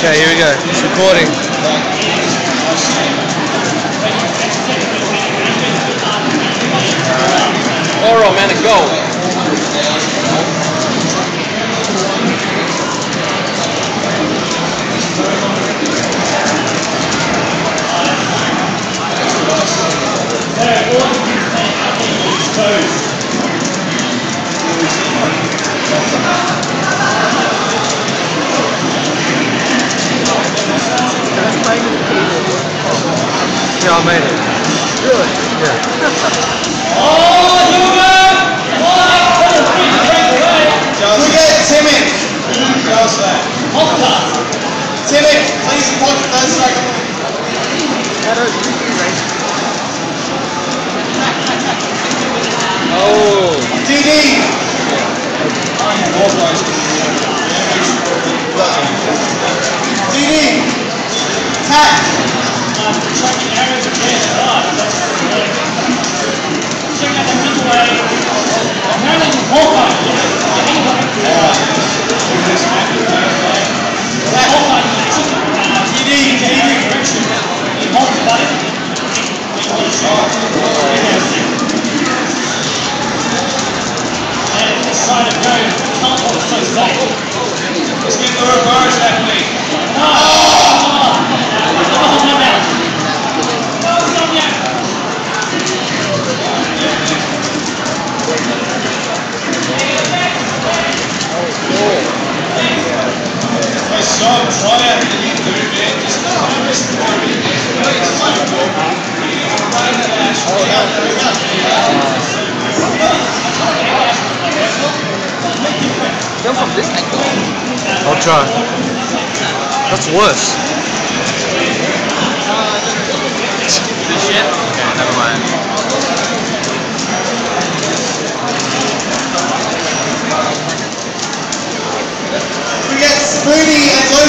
Okay, here we go. It's recording. Oro, man, it go. Yeah, I made it. Good. Yeah. Oh, human! We get Timmy. How's that? Honka. Timmy, please point the first strike. Oh. DD. DD. Tack. Let's get the reverse that way. No! From this angle. I'll try. That's worse. This shit? Okay, never mind. We get Spoonie and Lou.